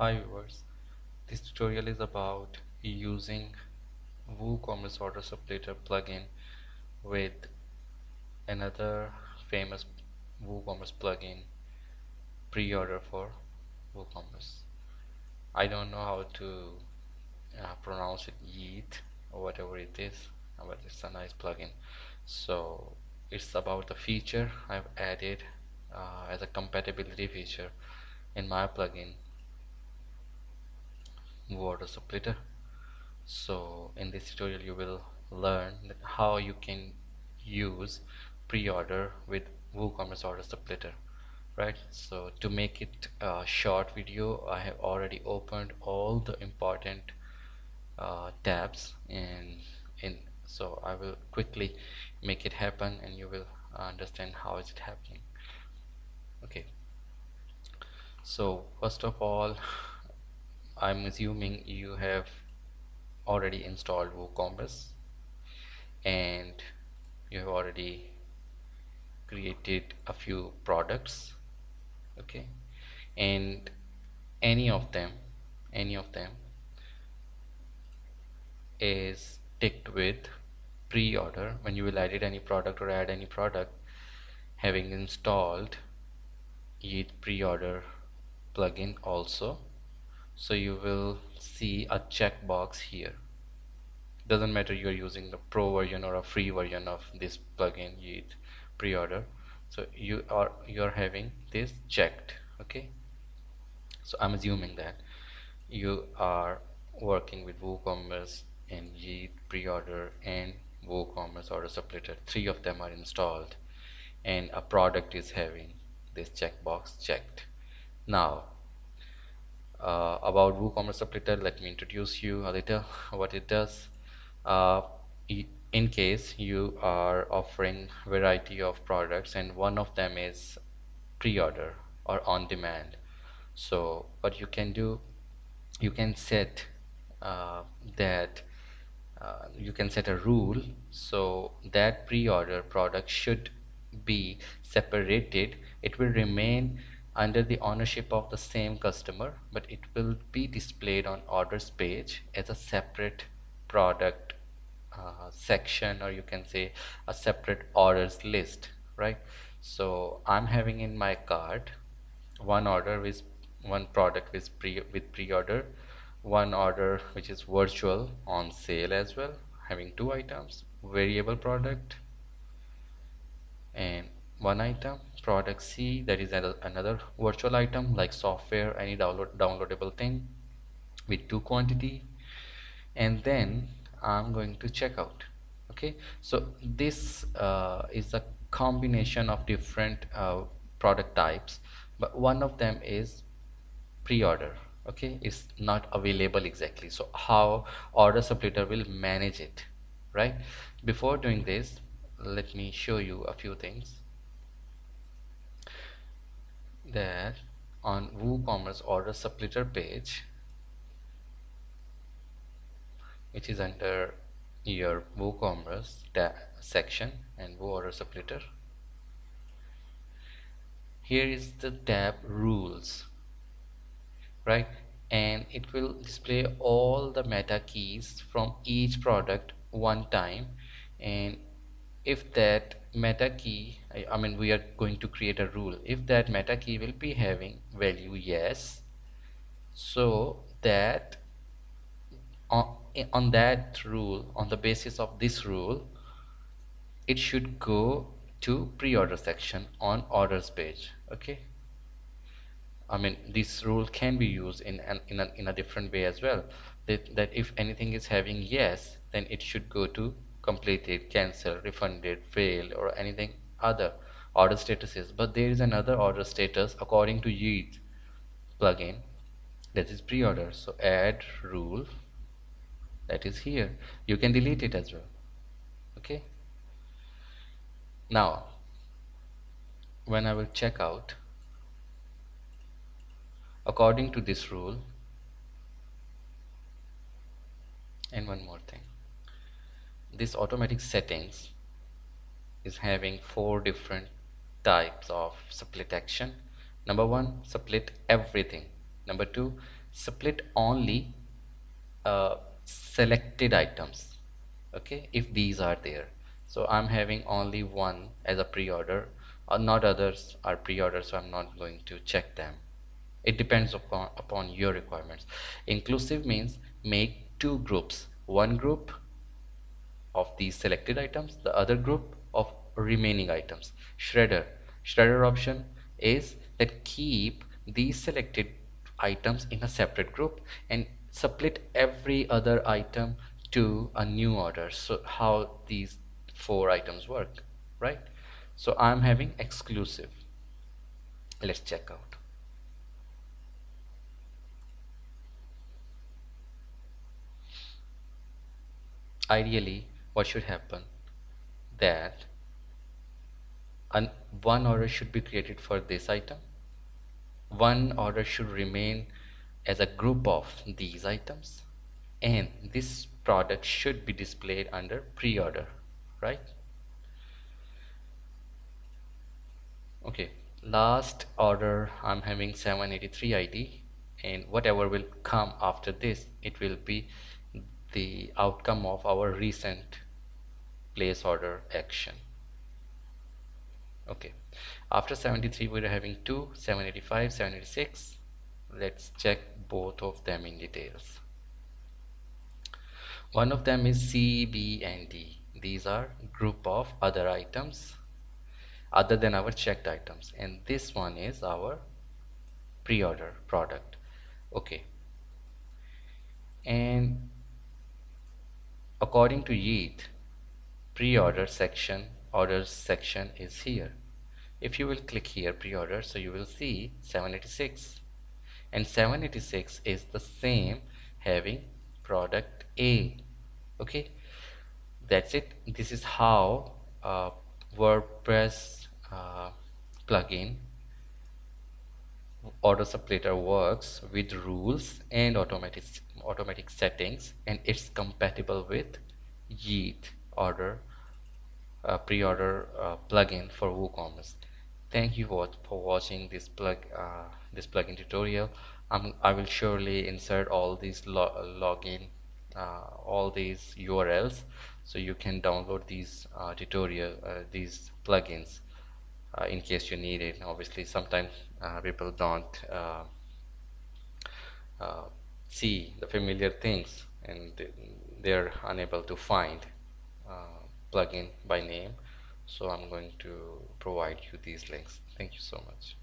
Hi viewers, this tutorial is about using WooCommerce Order Splitter plugin with another famous WooCommerce plugin, Pre-Order for WooCommerce. I don't know how to pronounce it, YITH or whatever it is, but it's a nice plugin. So it's about the feature I've added as a compatibility feature in my plugin Woo Order Splitter. So in this tutorial you will learn how you can use pre-order with WooCommerce Order Splitter, right? So to make it a short video, I have already opened all the important tabs in, so I will quickly make it happen and you will understand how is it happening. Okay, so first of all, I'm assuming you have already installed WooCommerce and you have already created a few products, okay, and any of them is ticked with pre-order. When you will edit any product or add any product, having installed YITH pre-order plugin also, so you will see a checkbox here. Doesn't matter you are using the pro version or a free version of this plugin YITH pre-order, so you are having this checked. Okay, so I'm assuming that you are working with WooCommerce and YITH pre-order and WooCommerce Order Splitter. Three of them are installed and a product is having this checkbox checked. Now about WooCommerce Splitter, let me introduce you a little what it does. In case you are offering variety of products and one of them is pre-order or on demand, so what you can do, you can set a rule so that pre-order product should be separated. It will remain under the ownership of the same customer, but it will be displayed on orders page as a separate product section, or you can say a separate orders list, right? So I'm having in my cart one product with pre-order, one order which is virtual on sale as well, having two items, variable product and one item, product C, that is another virtual item like software, any downloadable thing, with two quantity, and then I'm going to check out. Okay, so this is a combination of different product types, but one of them is pre-order. Okay, it's not available exactly, so how Order Splitter will manage it, right? Before doing this, let me show you a few things. There on WooCommerce Order Splitter page, which is under your WooCommerce section and Woo Order Splitter, here is the tab rules, right? And it will display all the meta keys from each product one time, and if that meta key, I mean we are going to create a rule, if that meta key will be having value yes, so that on that rule, on the basis of this rule, it should go to pre-order section on orders page. Okay, I mean this rule can be used in a different way as well, that if anything is having yes, then it should go to completed, cancelled, refunded, failed, or anything other order statuses. But there is another order status according to YITH plugin, that is pre-order. So add rule, that is here. You can delete it as well. Okay, now when I will check out, according to this rule, and one more thing, this automatic settings is having four different types of split action. Number one, split everything. Number two, split only selected items, okay, if these are there. So I'm having only one as a pre-order, or not others are pre-order, so I'm not going to check them. It depends upon your requirements. Inclusive means make two groups, one group of these selected items, the other group of remaining items. Shredder option is that keep these selected items in a separate group and split every other item to a new order. So how these four items work, right? So I'm having exclusive. Let's check out. Ideally, what should happen that one order should be created for this item, one order should remain as a group of these items, and this product should be displayed under pre-order, right? Okay, last order I'm having 783 ID, and whatever will come after this, it will be the outcome of our recent place order action. Okay, after 73 we're having 2, 785, 786. Let's check both of them in details. One of them is C, B and D. These are group of other items other than our checked items, and this one is our pre-order product. Okay, and according to YITH, pre-order section, orders section is here. If you will click here, pre-order, so you will see 786, and 786 is the same having product A. Okay, that's it. This is how WordPress plugin Order Splitter works with rules and automatic settings, and it's compatible with YITH order pre-order plugin for WooCommerce. Thank you for watching this plugin tutorial. I will surely insert all these all these URLs, so you can download these these plugins in case you need it. Obviously, sometimes people don't see the familiar things, and they're unable to find plugin by name. So I'm going to provide you these links. Thank you so much.